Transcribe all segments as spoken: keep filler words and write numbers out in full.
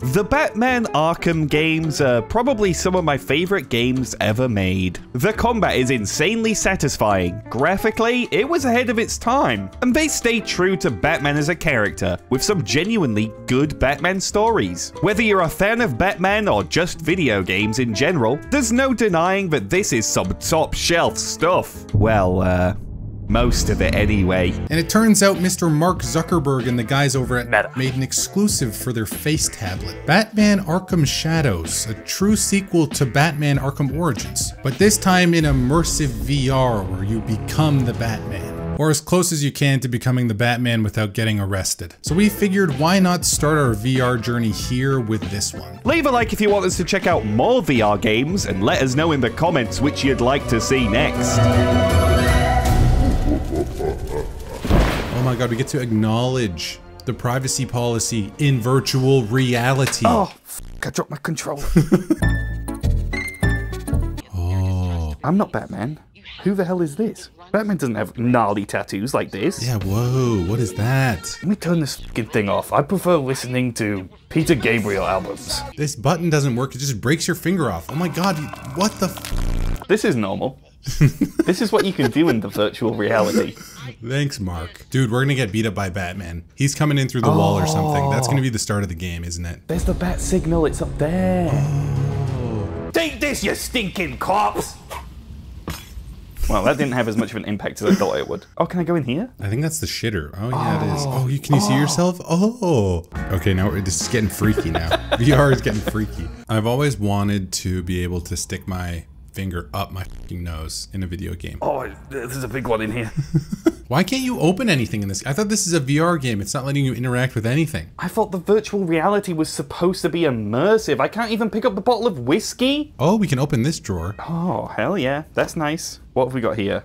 The Batman Arkham games are probably some of my favorite games ever made. The combat is insanely satisfying, graphically it was ahead of its time, and they stay true to Batman as a character, with some genuinely good Batman stories. Whether you're a fan of Batman or just video games in general, there's no denying that this is some top shelf stuff. Well, uh... most of it anyway. And it turns out Mister Mark Zuckerberg and the guys over at Meta made an exclusive for their face tablet. Batman Arkham Shadows, a true sequel to Batman Arkham Origins, but this time in immersive V R where you become the Batman. Or as close as you can to becoming the Batman without getting arrested. So we figured why not start our V R journey here with this one. Leave a like if you want us to check out more V R games and let us know in the comments which you'd like to see next. Oh my god, we get to acknowledge the privacy policy in virtual reality. Oh, f I dropped my controller. Oh. I'm not Batman. Who the hell is this? Batman doesn't have gnarly tattoos like this. Yeah, whoa, what is that? Let me turn this f***ing thing off. I prefer listening to Peter Gabriel albums. This button doesn't work, it just breaks your finger off. Oh my god, what the f***? This is normal. This is what you can do in the virtual reality. Thanks, Mark. Dude, we're gonna get beat up by Batman. He's coming in through the oh. wall or something. That's gonna be the start of the game, isn't it? There's the bat signal, it's up there. Oh. Take this, you stinking cops! Well, that didn't have as much of an impact as I thought it would. Oh, can I go in here? I think that's the shitter. Oh, yeah, oh. it is. Oh, you, can you oh. see yourself? Oh. Okay, now this is getting freaky now. V R is getting freaky. I've always wanted to be able to stick my finger up my fucking nose in a video game. Oh, there's a big one in here. Why can't you open anything in this? I thought this is a V R game. It's not letting you interact with anything. I thought the virtual reality was supposed to be immersive. I can't even pick up the bottle of whiskey. Oh, we can open this drawer. Oh, hell yeah. That's nice. What have we got here?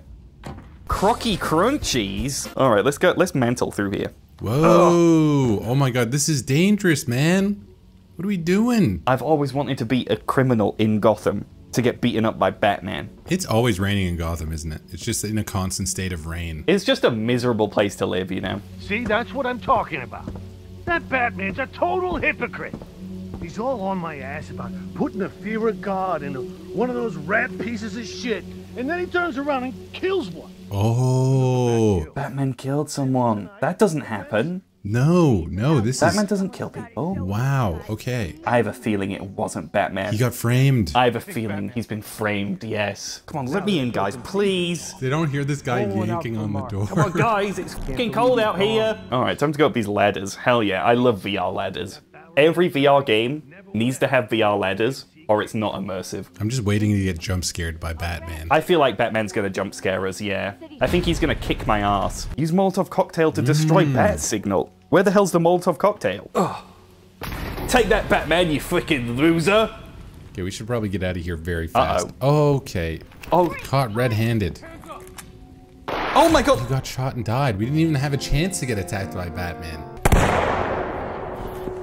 Crocky crunchies. All right, let's go. Let's mantle through here. Whoa. Oh, oh my God. This is dangerous, man. What are we doing? I've always wanted to be a criminal in Gotham. To get beaten up by Batman. It's always raining in Gotham, isn't it? It's just in a constant state of rain. It's just a miserable place to live, you know? See, that's what I'm talking about. That Batman's a total hypocrite. He's all on my ass about putting the fear of God into one of those rat pieces of shit, and then he turns around and kills one. Oh. Batman killed someone. That doesn't happen. No, no, this Batman is... Batman doesn't kill people. Wow, okay. I have a feeling it wasn't Batman. He got framed. I have a feeling he's been framed, yes. Come on, let me in, guys, please. They don't hear this guy oh, yanking on the door. Come on, guys, it's fucking cold out here. All right, time to go up these ladders. Hell yeah, I love V R ladders. Every V R game needs to have V R ladders, or it's not immersive. I'm just waiting to get jump scared by Batman. I feel like Batman's gonna jump scare us, yeah. I think he's gonna kick my ass. Use Molotov cocktail to destroy mm. bat signal. Where the hell's the Molotov cocktail? Ugh. Take that, Batman, you freaking loser. Okay, we should probably get out of here very fast. Uh-oh. Okay. Oh, caught red-handed. Oh my God. You got shot and died. We didn't even have a chance to get attacked by Batman.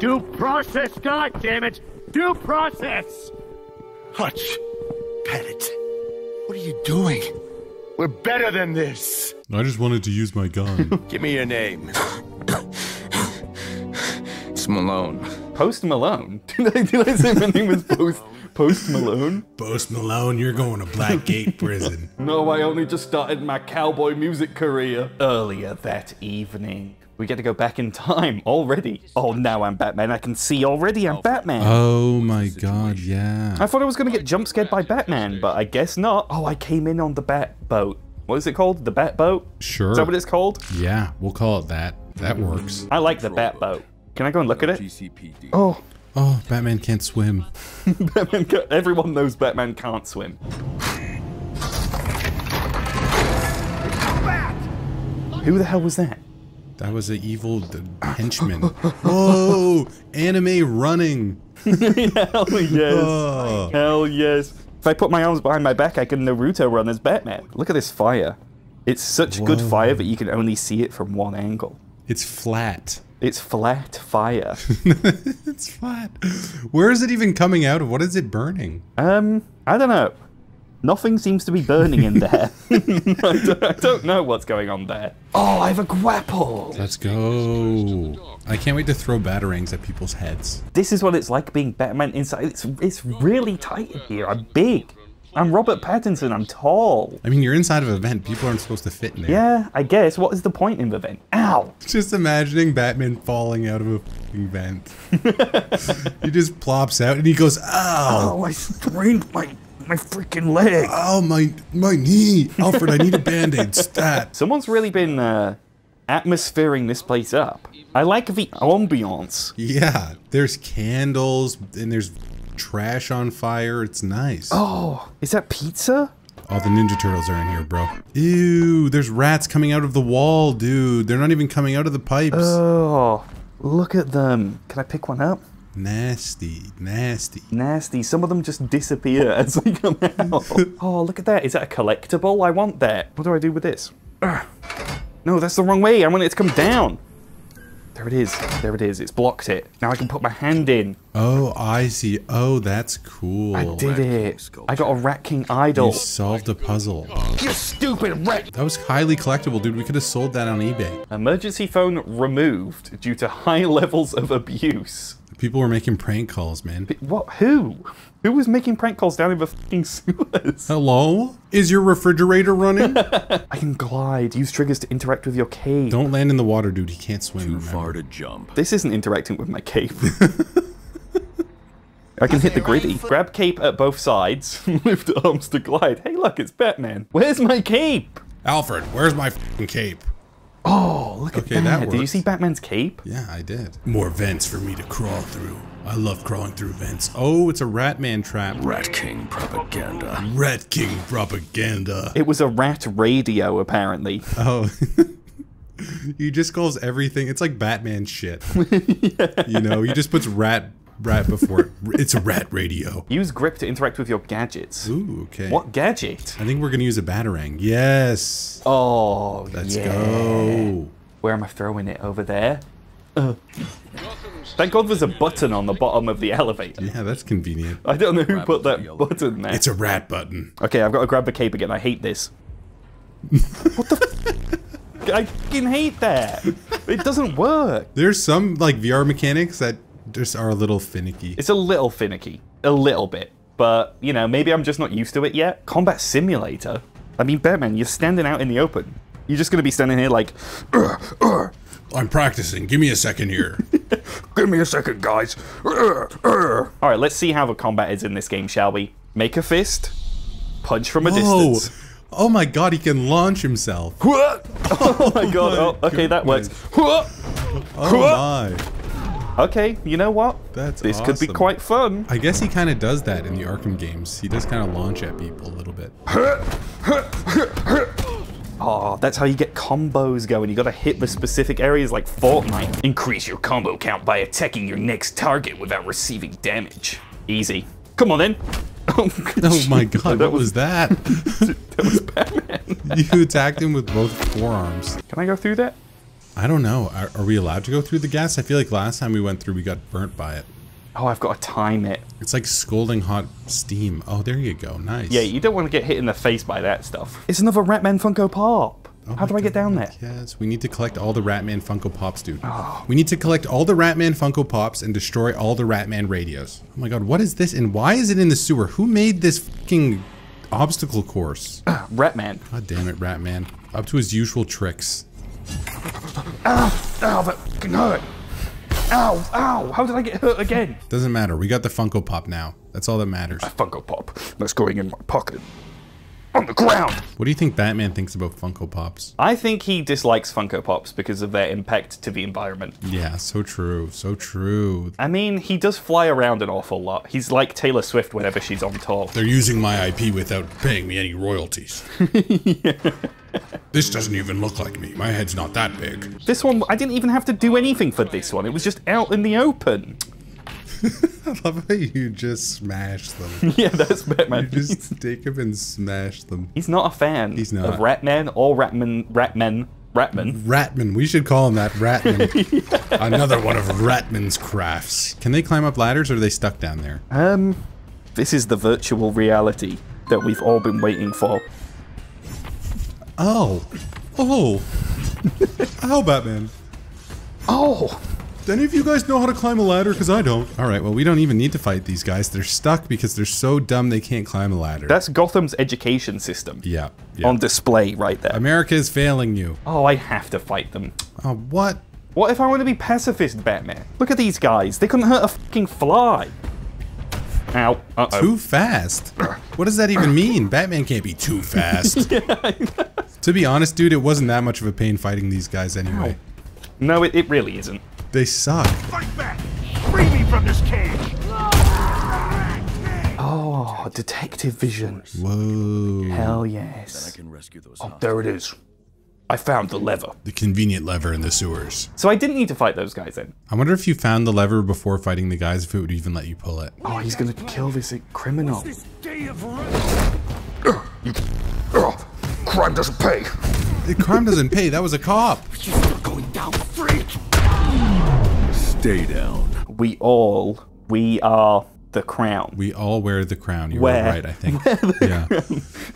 Due process, goddammit. Due process! Hutch, Pettit, what are you doing? We're better than this. I just wanted to use my gun. Give me your name. It's Malone. Post Malone? Did I, did I say my name was Post? Post Malone? Post Malone, you're going to Blackgate prison. No, I only just started my cowboy music career. Earlier that evening. We get to go back in time already. Oh, now I'm Batman. I can see already I'm Batman. Oh my god, yeah. I thought I was going to get jump scared by Batman, but I guess not. Oh, I came in on the bat boat. What is it called? The bat boat? Sure. Is that what it's called? Yeah, we'll call it that. That works. I like the bat boat. Can I go and look at it? G C P D. Oh. Oh, Batman can't swim. Batman can't, everyone knows Batman can't swim. Who the hell was that? That was an evil henchman. Whoa! Anime running. Hell yes. Oh. Hell yes. If I put my arms behind my back, I can Naruto run as Batman. Look at this fire. It's such Whoa. good fire that you can only see it from one angle. It's flat. It's flat fire. It's flat. Where is it even coming out of? What is it burning? Um, I don't know. Nothing seems to be burning in there. I, don't, I don't know what's going on there. Oh, I have a grapple. Let's go. I can't wait to throw batarangs at people's heads. This is what it's like being Batman inside. It's, it's really tight in here. I'm big. I'm Robert Pattinson. I'm tall. I mean, you're inside of a vent. People aren't supposed to fit in there. Yeah, I guess. What is the point in the vent? Ow! Just imagining Batman falling out of a fucking vent. He just plops out and he goes, ow! Oh, I strained my... my freaking leg. Oh, my my knee. Alfred, I need a band-aid. Stat. Someone's really been uh, atmosphering this place up. I like the ambiance. Yeah, there's candles and there's trash on fire. It's nice. Oh, is that pizza? All the Ninja Turtles are in here, bro. Ew, there's rats coming out of the wall, dude. They're not even coming out of the pipes. Oh, look at them. Can I pick one up? Nasty, nasty. Nasty. Some of them just disappear as they come out. Oh, look at that. Is that a collectible? I want that. What do I do with this? Ugh. No, that's the wrong way. I want it to come down. There it is. There it is. It's blocked it. Now I can put my hand in. Oh, I see. Oh, that's cool. I did it. I got a Rat King idol. You solved a puzzle. You stupid rat. That was highly collectible, dude. We could have sold that on eBay. Emergency phone removed due to high levels of abuse. People were making prank calls, man. What? Who? Who was making prank calls down in the fucking sewers? Hello? Is your refrigerator running? I can glide. Use triggers to interact with your cape. Don't land in the water, dude. He can't swim. Too remember. far to jump. This isn't interacting with my cape. I can hit the gritty. Grab cape at both sides. Lift arms to glide. Hey, look, it's Batman. Where's my cape? Alfred, where's my fucking cape? Oh, look okay, at that. that did you see Batman's cape? Yeah, I did. More vents for me to crawl through. I love crawling through vents. Oh, it's a Ratman trap. Rat King propaganda. Rat King propaganda. It was a rat radio, apparently. Oh. He just calls everything. It's like Batman shit. Yeah. You know, he just puts rat... Right before it. It's a rat radio. Use grip to interact with your gadgets. Ooh, okay. What gadget? I think we're going to use a batarang. Yes. Oh, Let's yeah. go. Where am I throwing it? Over there? Uh. Thank God there's a button on the bottom of the elevator. Yeah, that's convenient. I don't know who put that button there. It's a rat button. Okay, I've got to grab the cape again. I hate this. What the f- I fucking hate that. It doesn't work. There's some, like, V R mechanics that just are a little finicky. It's a little finicky. A little bit. But, you know, maybe I'm just not used to it yet. Combat Simulator? I mean, Batman, you're standing out in the open. You're just going to be standing here like, ur, ur. I'm practicing. Give me a second here. Give me a second, guys. Ur, ur. All right, let's see how the combat is in this game, shall we? Make a fist. Punch from a Whoa. distance. Oh, my God. He can launch himself. Oh, oh my God. My oh, okay, goodness. that works. Oh, my. Okay, you know what? That's This awesome. could be quite fun. I guess he kind of does that in the Arkham games. He does kind of launch at people a little bit. Oh, that's how you get combos going. You got to hit the specific areas like Fortnite. Increase your combo count by attacking your next target without receiving damage. Easy. Come on, then. Oh, oh my God, what was, was that? That was Batman. You attacked him with both forearms. Can I go through that? I don't know. Are, are we allowed to go through the gas? I feel like last time we went through, we got burnt by it. Oh, I've got to time it. It's like scalding hot steam. Oh, there you go. Nice. Yeah, you don't want to get hit in the face by that stuff. It's another Ratman Funko Pop. Oh How do I God, get down there? Yes, we need to collect all the Ratman Funko Pops, dude. Oh. We need to collect all the Ratman Funko Pops and destroy all the Ratman radios. Oh my God, what is this? And why is it in the sewer? Who made this fucking obstacle course? Uh, Ratman. God damn it, Ratman. Up to his usual tricks. Ow! Ow, that fucking hurt! Ow! Ow! How did I get hurt again? Doesn't matter. We got the Funko Pop now. That's all that matters. A Funko Pop. That's going in my pocket. On the ground! What do you think Batman thinks about Funko Pops? I think he dislikes Funko Pops because of their impact to the environment. Yeah, so true. So true. I mean, he does fly around an awful lot. He's like Taylor Swift whenever she's on tour. They're using my I P without paying me any royalties. Yeah. This doesn't even look like me. My head's not that big. This one, I didn't even have to do anything for this one. It was just out in the open. I love how you just smash them. Yeah, that's Batman. You just take him and smash them. He's not a fan He's not. of Ratman or Ratman, Ratman, Ratman. Ratman. We should call him that, Ratman. Yeah. Another one of Ratman's crafts. Can they climb up ladders or are they stuck down there? Um, this is the virtual reality. that we've all been waiting for. Oh. Oh. Ow, Batman. Oh. Do any of you guys know how to climb a ladder? Because I don't. All right, well, we don't even need to fight these guys. They're stuck because they're so dumb they can't climb a ladder. That's Gotham's education system. Yeah. yeah. On display right there. America is failing you. Oh, I have to fight them. Oh, what? What if I want to be pacifist, Batman? Look at these guys. They couldn't hurt a fucking fly. Ow. Uh-oh. Too fast? What does that even mean? Batman can't be too fast. Yeah, to be honest, dude, it wasn't that much of a pain fighting these guys anyway. Ow. No, it, it really isn't. They suck. Fight back! Free me from this cage! Oh, detective vision. Whoa. Hell yes. Then I can rescue those oh, there it is. I found the lever. The convenient lever in the sewers. So I didn't need to fight those guys then. I wonder if you found the lever before fighting the guys, if it would even let you pull it. Oh, he's gonna kill this criminal. This day of crime doesn't pay. The crime doesn't pay. That was a cop. You're not going down, freak. Stay down. We all, we are the crown. We all wear the crown. You were right, I think. Yeah.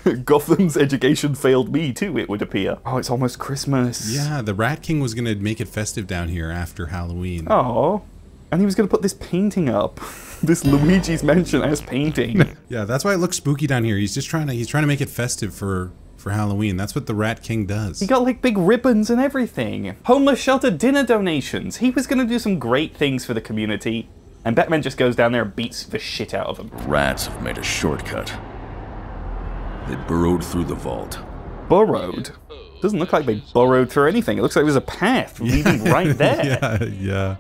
Crown. Gotham's education failed me too, it would appear. Oh, it's almost Christmas. Yeah, the Rat King was going to make it festive down here after Halloween. Oh, and he was going to put this painting up. This Luigi's Mansion as painting. Yeah, that's why it looks spooky down here. He's just trying to, he's trying to make it festive for... for Halloween. That's what the Rat King does. He got like big ribbons and everything. Homeless shelter dinner donations. He was gonna do some great things for the community, and Batman just goes down there and beats the shit out of him. Rats have made a shortcut. They burrowed through the vault. Burrowed? Doesn't look like they burrowed through anything. It looks like there's a path leading yeah. right there. Yeah, yeah.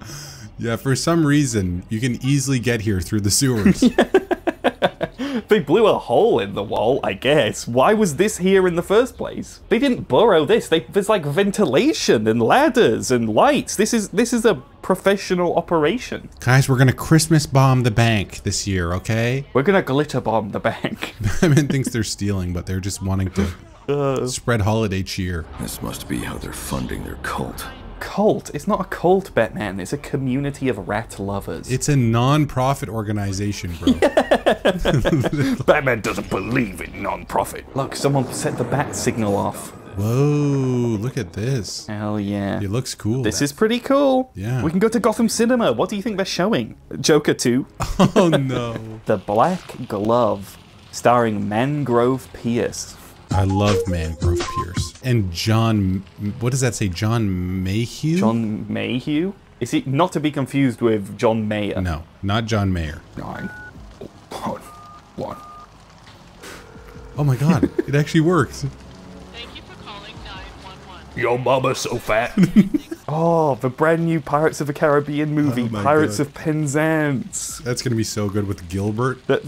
Yeah, for some reason, you can easily get here through the sewers. Yeah. They blew a hole in the wall, I guess. Why was this here in the first place? They didn't burrow this. They, there's like ventilation and ladders and lights. This is this is a professional operation. Guys, we're gonna Christmas bomb the bank this year, okay? We're gonna glitter bomb the bank. Batman thinks they're stealing, but they're just wanting to uh, spread holiday cheer. This must be how they're funding their cult. Cult? It's not a cult, Batman. It's a community of rat lovers. It's a non-profit organization, bro. Yeah. Batman doesn't believe in non-profit. Look, someone set the bat signal off. Whoa, look at this. Hell yeah. It looks cool. This is pretty cool. Yeah. We can go to Gotham Cinema. What do you think they're showing? Joker two. Oh, no. The Black Glove, starring Mangrove Pierce. I love Mangrove Pierce. And John, what does that say? John Mayhew? John Mayhew? Is it not to be confused with John Mayer? No, not John Mayer. Nine. One. One. Oh my god, it actually works. Thank you for calling nine one one. Yo mama so fat. Oh, the brand new Pirates of the Caribbean movie, oh Pirates god. of Penzance. That's going to be so good with Gilbert. That,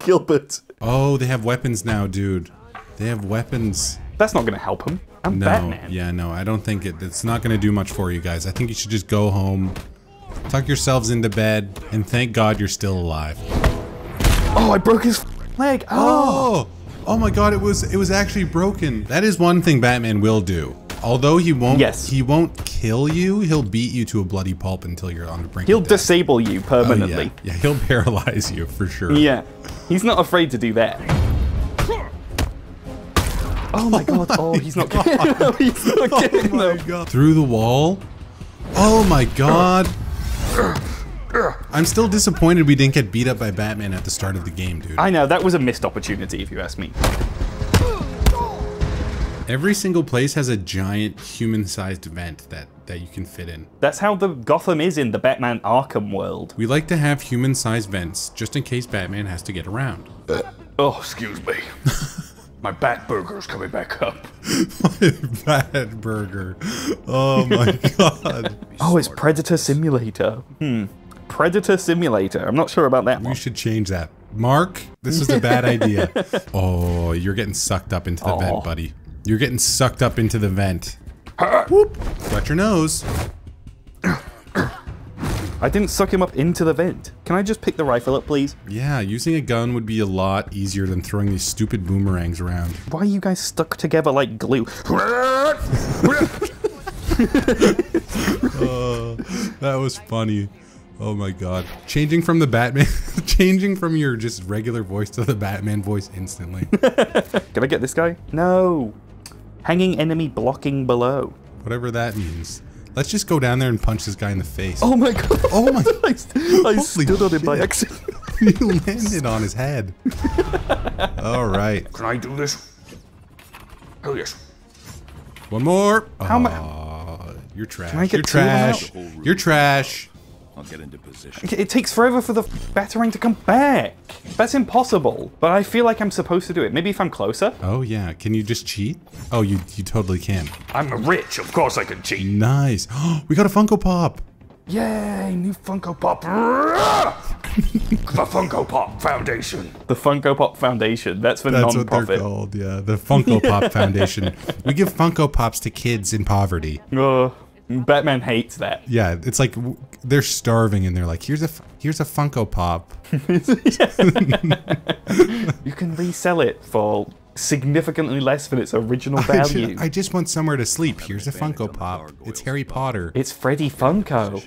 Gilbert. Oh, they have weapons now, dude. They have weapons. That's not gonna help him. I'm no, Batman. Yeah, no, I don't think it. It's not gonna do much for you guys. I think you should just go home, tuck yourselves into bed, and thank God you're still alive. Oh, I broke his leg. Oh, oh, oh my God, it was it was actually broken. That is one thing Batman will do. Although he won't, yes. he won't kill you. He'll beat you to a bloody pulp until you're on the brink. He'll of death. disable you permanently. Oh, yeah. yeah, he'll paralyze you for sure. Yeah, he's not afraid to do that. Oh my god! Oh, he's not getting them. He's not getting them. Through the wall. Oh my god! I'm still disappointed we didn't get beat up by Batman at the start of the game, dude. I know that was a missed opportunity, if you ask me. Every single place has a giant human-sized vent that, that you can fit in. That's how the Gotham is in the Batman Arkham world. We like to have human-sized vents just in case Batman has to get around. Oh, excuse me. My bat burger's coming back up. My bat burger. Oh my god. Oh, it's Predator Simulator. Hmm. Predator Simulator. I'm not sure about that one. We should change that. Mark, this is a bad idea. Oh, you're getting sucked up into the oh. vent, buddy. You're getting sucked up into the vent. Whoop! Got your nose. I didn't suck him up into the vent. Can I just pick the rifle up, please? Yeah, using a gun would be a lot easier than throwing these stupid boomerangs around. Why are you guys stuck together like glue? uh, that was funny. Oh my god. Changing from the Batman, changing from your just regular voice to the Batman voice instantly. Can I get this guy? No. Hanging enemy blocking below. Whatever that means. Let's just go down there and punch this guy in the face. Oh my god. Oh my god. I, I stood on him by accident. You landed on his head. All right. Can I do this? Oh yes. One more. How much? Oh, you're trash. Can I get you're trash. You're trash. I'll get into position. It takes forever for the batarang to come back. That's impossible. But I feel like I'm supposed to do it. Maybe if I'm closer. Oh yeah. Can you just cheat? Oh, you you totally can. I'm rich. Of course I can cheat. Nice. We got a Funko Pop. Yay! New Funko Pop. The Funko Pop Foundation. The Funko Pop Foundation. That's for non-profit. That's non what they're called. Yeah, the Funko Pop Foundation. We give Funko Pops to kids in poverty. Uh, Batman hates that. Yeah, it's like they're starving, and they're like, "Here's a here's a Funko Pop. You can resell it for significantly less than its original value. I just, I just want somewhere to sleep. Here's a Funko Pop. It's Harry Potter. It's Freddy Funko.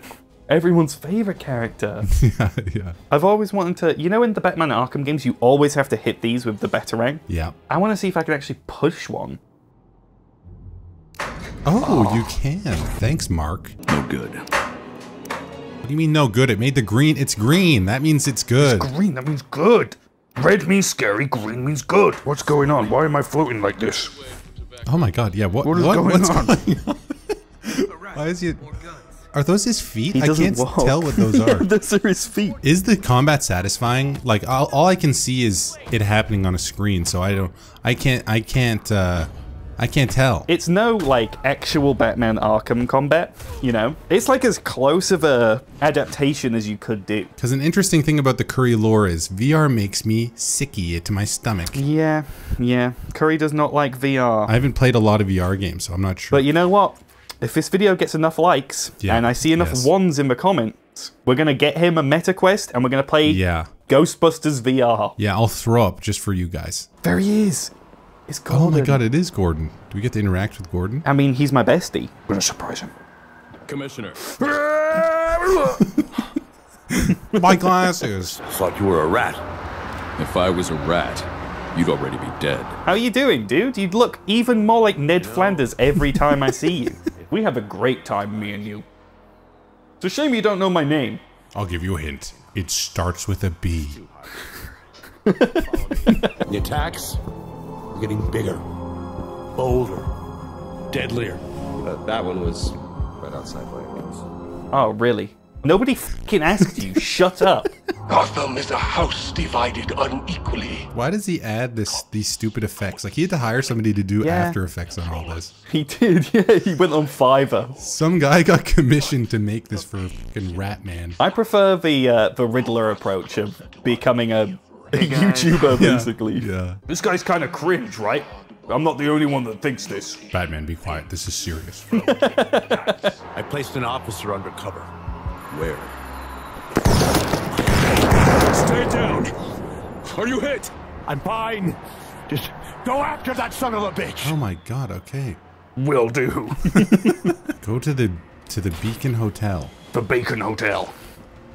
Everyone's favorite character." Yeah, yeah. I've always wanted to, you know, in the Batman Arkham games, you always have to hit these with the Batarang. Yeah. I want to see if I can actually push one. Oh, oh, you can. Thanks, Mark. No good. What do you mean no good? It made the green. It's green. That means it's good. It's green. That means good. Red means scary. Green means good. What's going on? Why am I floating like this? Oh my God. Yeah. What, what is what, going what's on? Going on? Why is he? Are those his feet? I can't walk. tell what those are. Yeah, those are his feet. Is the combat satisfying? Like all, all I can see is it happening on a screen, so I don't, I can't, I can't, uh, I can't tell. It's no like actual Batman Arkham combat, you know. It's like as close of a adaptation as you could do. Because an interesting thing about the Currie lore is V R makes me sicky to my stomach. Yeah, yeah. Currie does not like V R. I haven't played a lot of V R games, so I'm not sure. But you know what? If this video gets enough likes, yeah, and I see enough yes. ones in the comments, we're going to get him a Meta Quest, and we're going to play yeah. Ghostbusters V R. Yeah, I'll throw up just for you guys. There he is. It's Gordon. Oh my god, it is Gordon. Do we get to interact with Gordon? I mean, he's my bestie. I'm going to surprise him. Commissioner. My glasses. I thought you were a rat. If I was a rat, you'd already be dead. How you doing, dude? You look even more like Ned no. Flanders every time I see you. We have a great time, me and you. It's a shame you don't know my name. I'll give you a hint. It starts with a B. The attacks are getting bigger, bolder, deadlier. Uh, that one was right outside my hands. Oh, really? Nobody fucking asked you. Shut up. Gotham is a house divided unequally. Why does he add this these stupid effects? Like, he had to hire somebody to do yeah. After Effects on all this. He did, yeah. He went on Fiverr. Some guy got commissioned to make this for fucking Rat Man. I prefer the uh, the Riddler approach of becoming a, a YouTuber, yeah. basically. Yeah. This guy's kind of cringe, right? I'm not the only one that thinks this. Batman, be quiet. This is serious. I placed an officer under cover. Where? Stay down! Are you hit? I'm fine. Just go after that son of a bitch! Oh my god, okay. Will do. Go to the to the Beacon Hotel. The Beacon Hotel.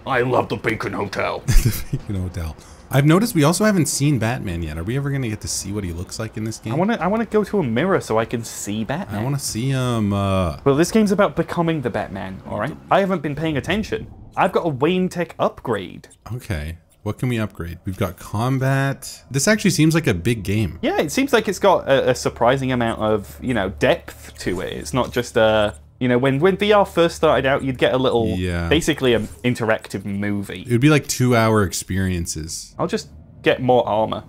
I love the Beacon Hotel. The Beacon Hotel. I've noticed we also haven't seen Batman yet. Are we ever gonna get to see what he looks like in this game? I wanna I wanna go to a mirror so I can see Batman. I wanna see him uh Well, this game's about becoming the Batman, alright? I haven't been paying attention. I've got a Wayne Tech upgrade. Okay. What can we upgrade? We've got combat. This actually seems like a big game. Yeah, it seems like it's got a, a surprising amount of, you know, depth to it. It's not just a You know, when, when V R first started out, you'd get a little, yeah. basically an interactive movie. It would be like two-hour experiences. I'll just get more armor.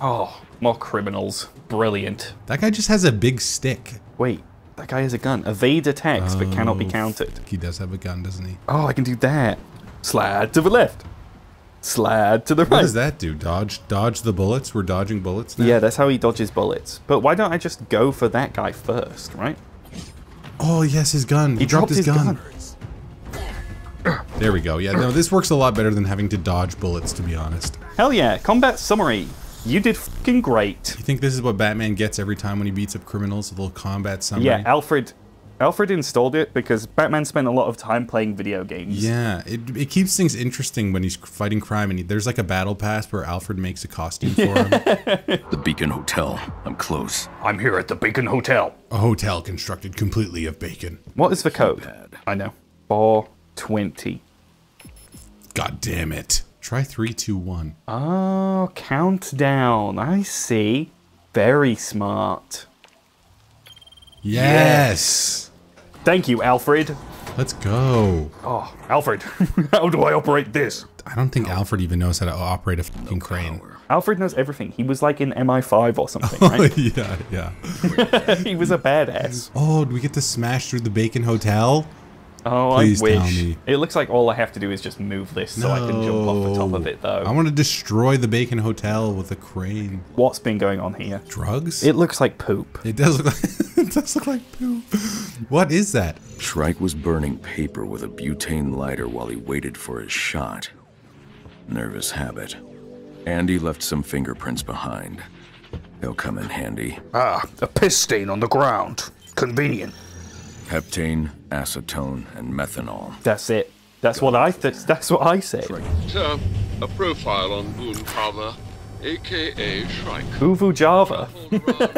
Oh, more criminals. Brilliant. That guy just has a big stick. Wait, that guy has a gun. Evade attacks, oh, but cannot be countered. He does have a gun, doesn't he? Oh, I can do that. Slide to the left. Slide to the right. What does that do? Dodge dodge the bullets? We're dodging bullets now? Yeah, that's how he dodges bullets. But why don't I just go for that guy first, right? Oh, yes, his gun. He, he dropped, dropped his, his gun. gun. There we go. Yeah, no, this works a lot better than having to dodge bullets, to be honest. Hell yeah. Combat summary. You did fucking great. You think this is what Batman gets every time when he beats up criminals? A little combat summary? Yeah, Alfred, Alfred installed it because Batman spent a lot of time playing video games. Yeah, it, it keeps things interesting when he's fighting crime, and he, there's like a battle pass where Alfred makes a costume for him. The Beacon Hotel. I'm close. I'm here at the Beacon Hotel. A hotel constructed completely of bacon. What is the code? Bad. I know. four twenty. God damn it. Try three two one. Oh, countdown. I see. Very smart. Yes! yes. Thank you, Alfred. Let's go. Oh, Alfred, how do I operate this? I don't think Alfred even knows how to operate a fucking no crane. Alfred knows everything. He was like in M I five or something, oh, right? Yeah, yeah. He was a badass. Oh, do we get to smash through the Bacon Hotel? Oh, Please I wish. Tell me. It looks like all I have to do is just move this no. so I can jump off the top of it, though. I want to destroy the Bacon Hotel with a crane. What's been going on here? Drugs? It looks like poop. It does look like... It does look like poo. What is that? Shrike was burning paper with a butane lighter while he waited for his shot. Nervous habit. Andy left some fingerprints behind. They'll come in handy. Ah, a piss stain on the ground. Convenient. Heptane, acetone, and methanol. That's it. That's what I th that's what I said. Sir, a profile on Boone Carver. A K A Shrike. Uvu Java.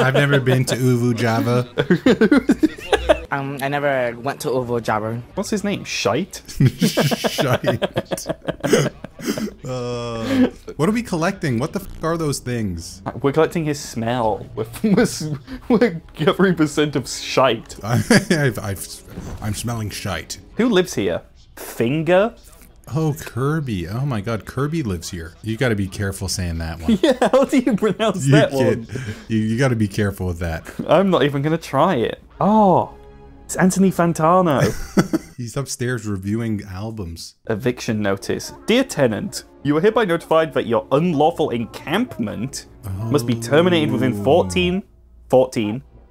I've never been to Uvu Java. um, I never went to Uvu Java. What's his name? Shite? Shite. uh, what are we collecting? What the f are those things? We're collecting his smell. We're, we're every percent of shite. I've, I've, I'm smelling shite. Who lives here? Finger? Oh, Kirby. Oh my god, Kirby lives here. You gotta be careful saying that one. Yeah, how do you pronounce you that kid, one? You, you gotta be careful with that. I'm not even gonna try it. Oh, it's Anthony Fantano. He's upstairs reviewing albums. Eviction notice. Dear tenant, you are hereby notified that your unlawful encampment oh. must be terminated within fourteen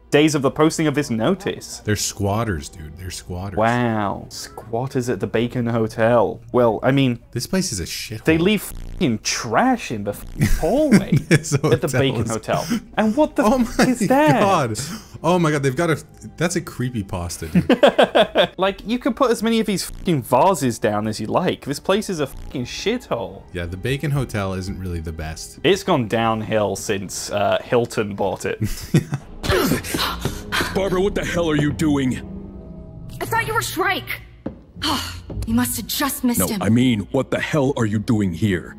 days of the posting of this notice. They're squatters, dude. They're squatters. Wow. Squatters at the Bacon Hotel. Well, I mean... This place is a shit. They hole. leave fucking trash in the fucking hallway at the Bacon Hotel. And what the oh fuck is that? God. Oh my god, they've got a... That's a creepypasta, dude. Like, you can put as many of these fucking vases down as you like. This place is a fucking shithole. Yeah, the Bacon Hotel isn't really the best. It's gone downhill since uh, Hilton bought it. Barbara, what the hell are you doing? I thought you were Shrike. Oh, you must have just missed no, him. No, I mean, what the hell are you doing here?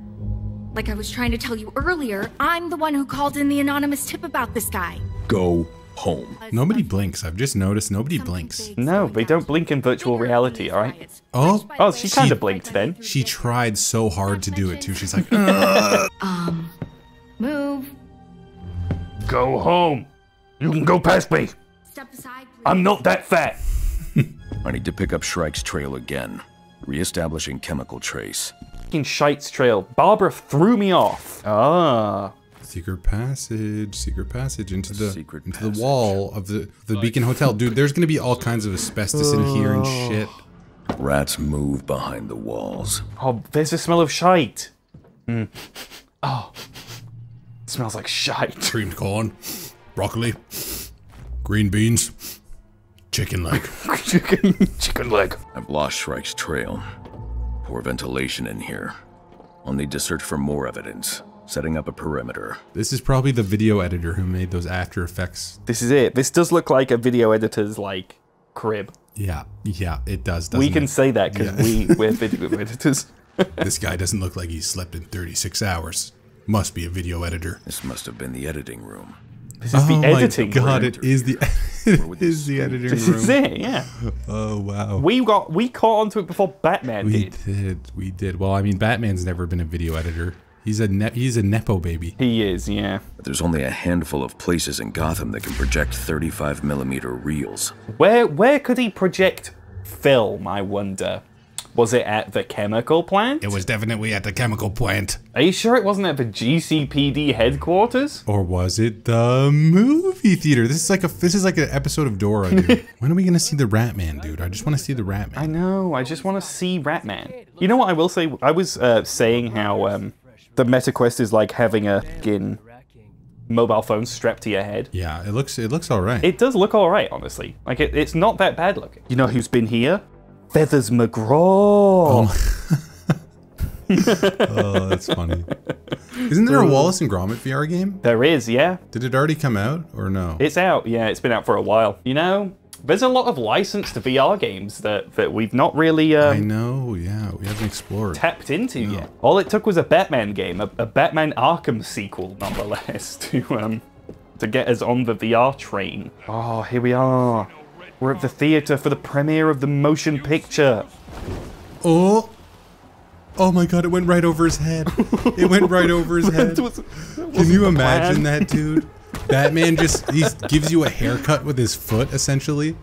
Like I was trying to tell you earlier, I'm the one who called in the anonymous tip about this guy. Go home. Nobody blinks. I've just noticed nobody blinks. No, they don't blink in virtual reality, all right? Oh, oh, she kind of blinked then. She tried so hard to do it, too. She's like, Ugh. Um, move. Go home. You can go past me. Step aside, please. I'm not that fat. I need to pick up Shrike's trail again. Reestablishing chemical trace. Fucking Shite's trail. Barbara threw me off. Ah. Secret passage. Secret passage into the secret into passage. the wall of the the like, Beacon Hotel. Dude, there's gonna be all kinds of asbestos in here and shit. Rats move behind the walls. Oh, there's the smell of shite. Mm. Oh, it smells like shite. Creamed corn. Broccoli, green beans, chicken leg. chicken, chicken leg. I've lost Shrike's trail. Poor ventilation in here. I'll need to search for more evidence. Setting up a perimeter. This is probably the video editor who made those After Effects. This is it. This does look like a video editor's like crib. Yeah, yeah, it does. We can it? say that because yeah. we we're video editors. This guy doesn't look like he slept in thirty-six hours. Must be a video editor. This must have been the editing room. This is oh the editing my god, room. It is the, it is the editing this room. This is it, yeah. Oh, wow. We got, we caught onto it before Batman we did. We did, we did. Well, I mean, Batman's never been a video editor. He's a, ne he's a Nepo baby. He is, yeah. But there's only a handful of places in Gotham that can project thirty-five millimeter reels. Where, where could he project film, I wonder? Was it at the chemical plant? It was definitely at the chemical plant. Are you sure it wasn't at the G C P D headquarters? Or was it the movie theater? This is like a this is like an episode of Dora, dude. When are we gonna see the Ratman, dude? I just want to see the Ratman. I know. I just want to see Ratman. You know what I will say? I was uh, saying how um, the Meta Quest is like having a fucking mobile phone strapped to your head. Yeah, it looks it looks all right. It does look all right, honestly. Like, it, it's not that bad looking. You know who's been here? Feathers McGraw. Oh. Oh, that's funny. Isn't there a Wallace and Gromit V R game? There is, yeah. Did it already come out or no? It's out, yeah. It's been out for a while. You know, there's a lot of licensed V R games that, that we've not really... Um, I know, yeah. We haven't explored. ...tapped into no. yet. All it took was a Batman game, a, a Batman Arkham sequel, nonetheless, to, um, to get us on the V R train. Oh, here we are. We're at the theater for the premiere of the motion picture. Oh... Oh my god, it went right over his head. It went right over his head. Can you imagine that, dude? Batman just he gives you a haircut with his foot, essentially.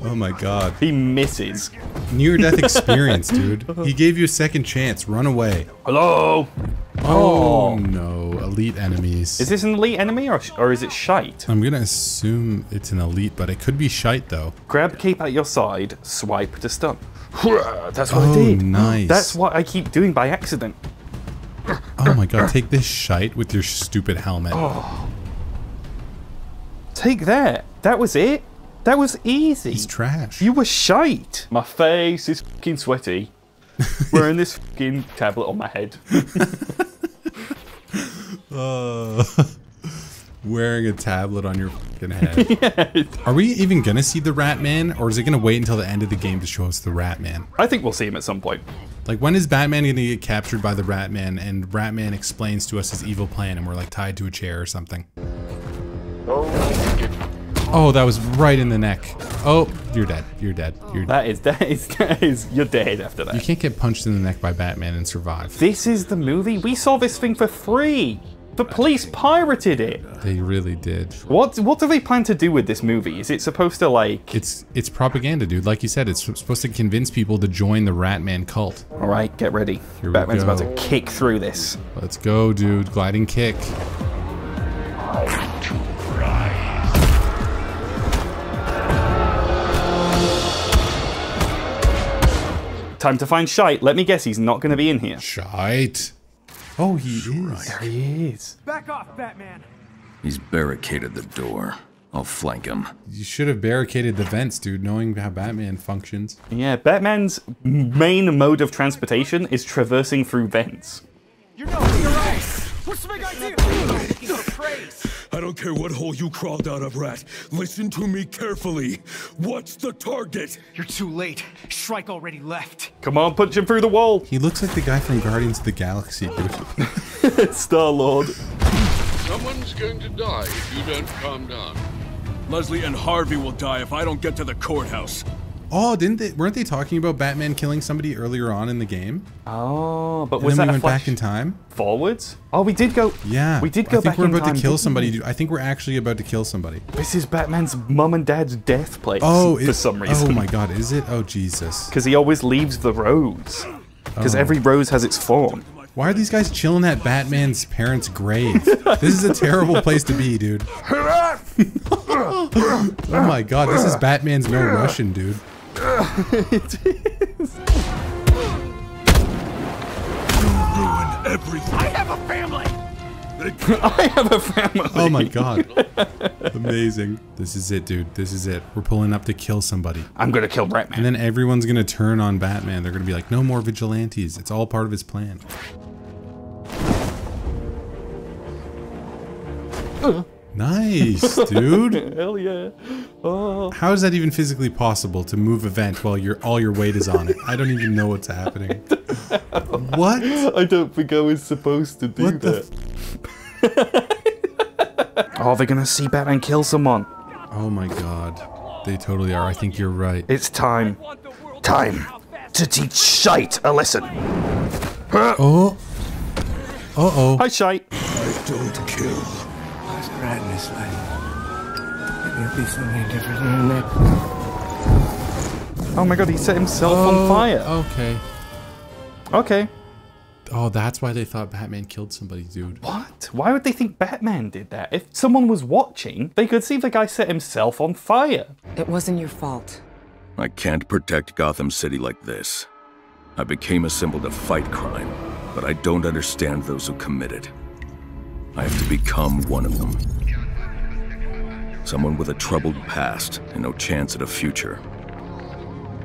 Oh my god. He misses. Near-death experience, dude. He gave you a second chance. Run away. Hello? Oh, oh no. Elite enemies. Is this an elite enemy or, or is it shite? I'm gonna assume it's an elite, but it could be shite, though. Grab cape at your side, swipe to stun. That's what oh, I did. Nice. That's what I keep doing by accident. Oh my god, take this shite with your stupid helmet. Oh. Take that. That was it? That was easy. He's trash. You were shite. My face is fucking sweaty. Wearing this fucking tablet on my head. uh, wearing a tablet on your fucking head. Yes. Are we even gonna see the Rat Man, or is it gonna wait until the end of the game to show us the Rat Man? I think we'll see him at some point. Like, when is Batman gonna get captured by the Rat Man, and Rat Man explains to us his evil plan, and we're like tied to a chair or something? Oh. Oh, that was right in the neck. Oh, you're dead. You're dead. You're that is that is that is you're dead after that. You can't get punched in the neck by Batman and survive. This is the movie. We saw this thing for free. The police pirated it. They really did. What what do they plan to do with this movie? Is it supposed to, like... It's it's propaganda, dude. Like you said, it's supposed to convince people to join the Ratman cult. All right, get ready. Here Batman's about to kick through this. Let's go, dude. Gliding kick. Time to find shite. Let me guess, he's not going to be in here. Shite. Oh, he sure is. There he is. Back off, Batman. He's barricaded the door. I'll flank him. You should have barricaded the vents, dude, knowing how Batman functions. Yeah, Batman's main mode of transportation is traversing through vents. You're not in your eyes. What's the big idea? I don't care what hole you crawled out of, Rat. Listen to me carefully. What's the target? You're too late. Shrike already left. Come on, punch him through the wall. He looks like the guy from Guardians of the Galaxy, dude. Star-Lord. Someone's going to die if you don't calm down. Leslie and Harvey will die if I don't get to the courthouse. Oh, didn't they? Weren't they talking about Batman killing somebody earlier on in the game? Oh, but and was then that we went back in time? Forwards? Oh, we did go. Yeah, we did go back in time. I think we're about time, to kill somebody. Dude. I think we're actually about to kill somebody. This is Batman's mom and dad's death place. Oh, for it, some reason. Oh my God, is it? Oh Jesus. Because he always leaves the rose. Because oh. every rose has its form. Why are these guys chilling at Batman's parents' grave? This is a terrible place to be, dude. Oh my God, this is Batman's no Russian, dude. It is. You ruined everything. I have a family. I have a family. Oh my God. Amazing. This is it, dude. This is it. We're pulling up to kill somebody. I'm going to kill Batman. And then everyone's going to turn on Batman. They're going to be like, no more vigilantes. It's all part of his plan. Uh. Nice, dude. Hell yeah. Oh. How is that even physically possible to move a vent while your all your weight is on it? I don't even know what's happening. I what? I don't think I was supposed to do what that. The oh, they're gonna see Batman kill someone. Oh my God. They totally are. I think you're right. It's time. Time to teach shite a lesson. Oh. Uh-oh. Hi, shite. I don't kill. Rat in this life. Maybe it'll be something different than that. Oh my God, he set himself oh, on fire. Okay. Okay. Oh, that's why they thought Batman killed somebody, dude. What? Why would they think Batman did that? If someone was watching, they could see the guy set himself on fire. It wasn't your fault. I can't protect Gotham City like this. I became a symbol to fight crime, but I don't understand those who commit it. I have to become one of them. Someone with a troubled past and no chance at a future.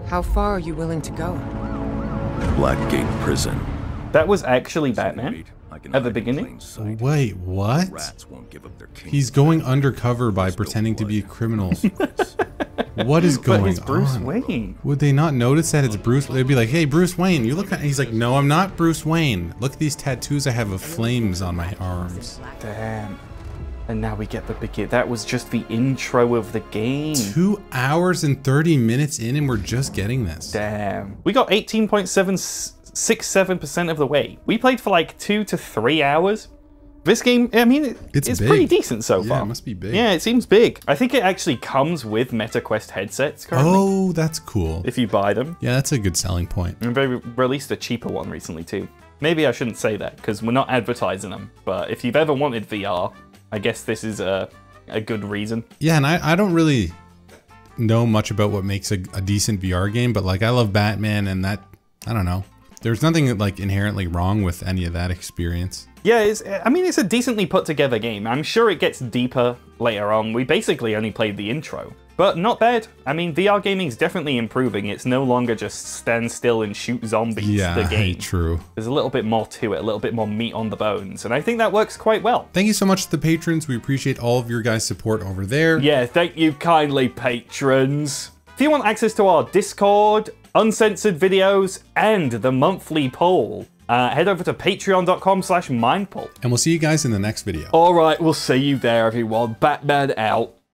How far are you willing to go? Blackgate prison. That was actually Batman at the beginning. Wait, what? He's going undercover by pretending to be a criminal. What is going on? But he's Bruce Wayne. Would they not notice that it's Bruce? They'd be like, hey, Bruce Wayne, you look at... He's like, no, I'm not Bruce Wayne. Look at these tattoos I have of flames on my arms. Damn. And now we get the beginning. That was just the intro of the game. Two hours and thirty minutes in and we're just getting this. Damn. We got eighteen point seven six seven percent of the way. We played for like two to three hours. This game, I mean, it, it's, it's pretty decent so far. Yeah, it must be big. Yeah, it seems big. I think it actually comes with Meta Quest headsets currently. Oh, that's cool. If you buy them. Yeah, that's a good selling point. And they released a cheaper one recently too. Maybe I shouldn't say that because we're not advertising them. But if you've ever wanted V R, I guess this is a, a good reason. Yeah, and I, I don't really know much about what makes a, a decent V R game, but like I love Batman and that, I don't know. There's nothing like inherently wrong with any of that experience. Yeah, it's, I mean, it's a decently put together game. I'm sure it gets deeper later on. We basically only played the intro, but not bad. I mean, V R gaming is definitely improving. It's no longer just stand still and shoot zombies. Yeah, the game. True. There's a little bit more to it, a little bit more meat on the bones. And I think that works quite well. Thank you so much to the patrons. We appreciate all of your guys' support over there. Yeah, thank you kindly, patrons. If you want access to our Discord, uncensored videos, and the monthly poll, Uh, head over to patreon dot com slash mindpoll. And we'll see you guys in the next video. All right, we'll see you there, everyone. Batman out.